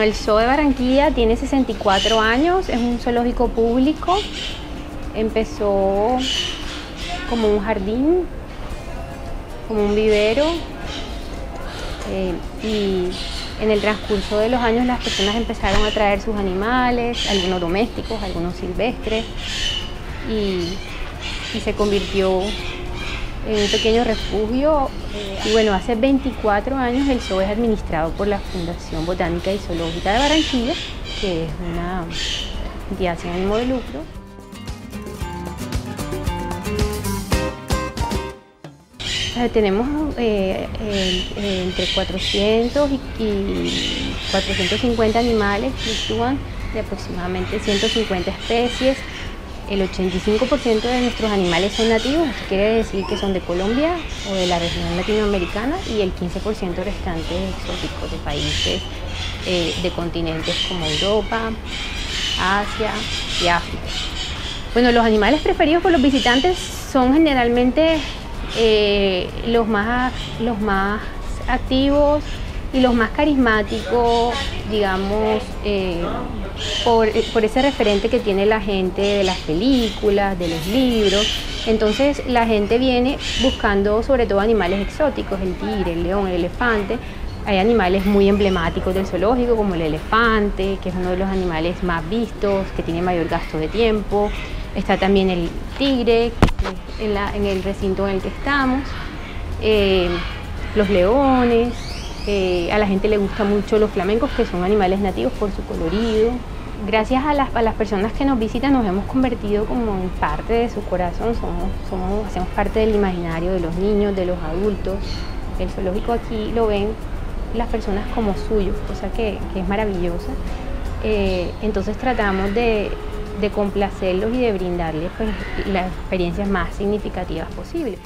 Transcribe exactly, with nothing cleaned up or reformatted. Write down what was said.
Bueno, el Zoo de Barranquilla tiene sesenta y cuatro años, es un zoológico público. Empezó como un jardín, como un vivero, eh, y en el transcurso de los años las personas empezaron a traer sus animales, algunos domésticos, algunos silvestres, y, y se convirtió en un pequeño refugio. Y bueno, hace veinticuatro años el zoo es administrado por la Fundación Botánica y Zoológica de Barranquilla, que es una entidad sin ánimo de lucro. Eh, tenemos eh, eh, entre cuatrocientos y, y cuatrocientos cincuenta animales que actúan de aproximadamente ciento cincuenta especies. El ochenta y cinco por ciento de nuestros animales son nativos, esto quiere decir que son de Colombia o de la región latinoamericana, y el quince por ciento restante es exótico, de países eh, de continentes como Europa, Asia y África. Bueno, los animales preferidos por los visitantes son generalmente eh, los, más, los más activos y los más carismáticos, digamos, eh, por, por ese referente que tiene la gente de las películas, de los libros. Entonces la gente viene buscando sobre todo animales exóticos, el tigre, el león, el elefante. Hay animales muy emblemáticos del zoológico como el elefante, que es uno de los animales más vistos, que tiene mayor gasto de tiempo. Está también el tigre, que es en, la, en el recinto en el que estamos, eh, los leones. Eh, a la gente le gustan mucho los flamencos, que son animales nativos por su colorido. Gracias a las, a las personas que nos visitan nos hemos convertido como en parte de su corazón, somos, somos, hacemos parte del imaginario de los niños, de los adultos. El zoológico aquí lo ven las personas como suyo, cosa que, que es maravillosa. Eh, entonces tratamos de, de complacerlos y de brindarles, pues, las experiencias más significativas posibles.